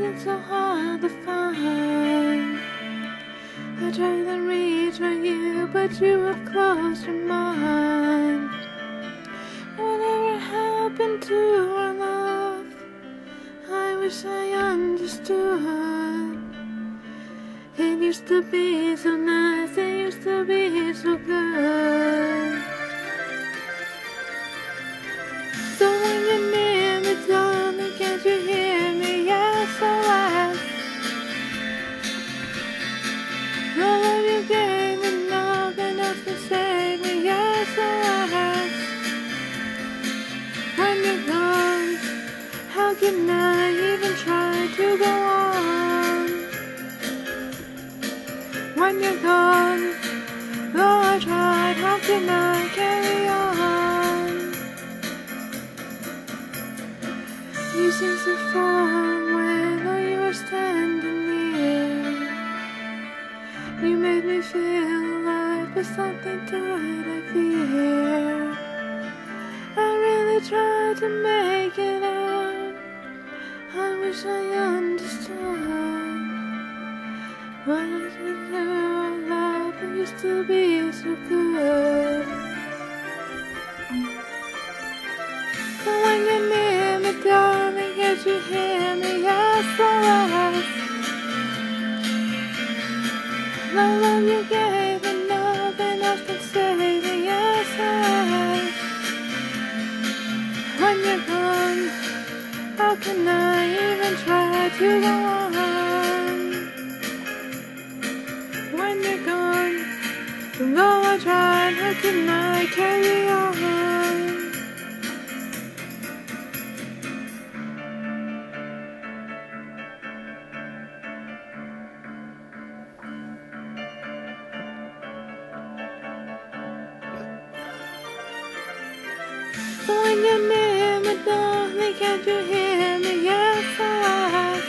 isn't so hard to find. I tried to reach for you, but you have closed your mind. Whatever happened to our love? I wish I understood. It used to be so nice, it used to be so good. So when you're near me, darling, can't you hear me? Yes, SOS. The love you gave me, nothing else can save me. Yes, SOS. When you're gone, how can I even try to go on? When you're gone, though I tried, how can I carry on? You seem so far away, though you were standing near. You made me feel alive, but something died, I fear. I really tried to make it out, I wish I understood. What I could do, our love used to be so good. So when you're near me, darling, can't you hear me? SOS. The love you gave me, nothing else can save me. SOS. When you're gone, how can I even try to go on? When you're gone, though I tried, how can I carry on? So when you're near me, darling, can't you hear me? SOS.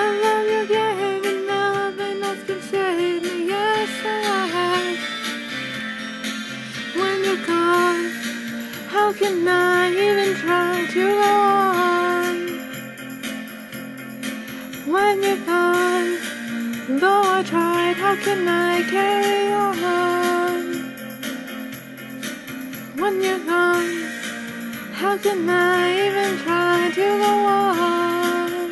I love you, gave me nothing else can save me. SOS. When you're gone, how can I even try to go on? When you're gone, though I tried, how can I carry on? When you're gone, how can I even try to go on?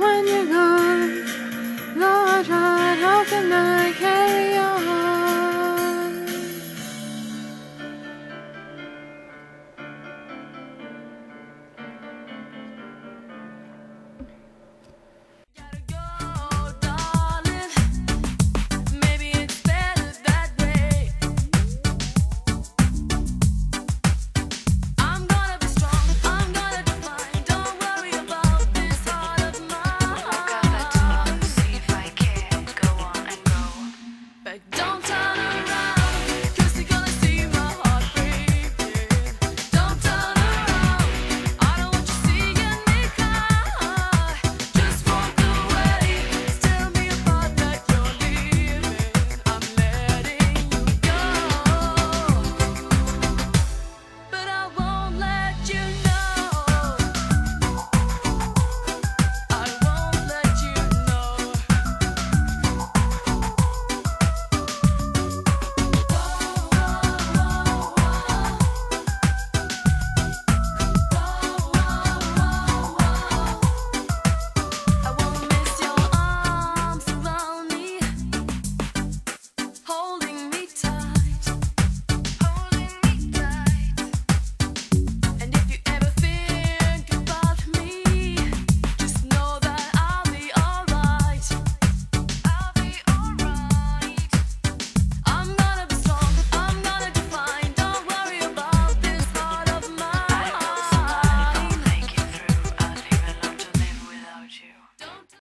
When you're gone, though I tried, how can I?